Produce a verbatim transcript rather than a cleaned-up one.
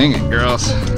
singing, girls.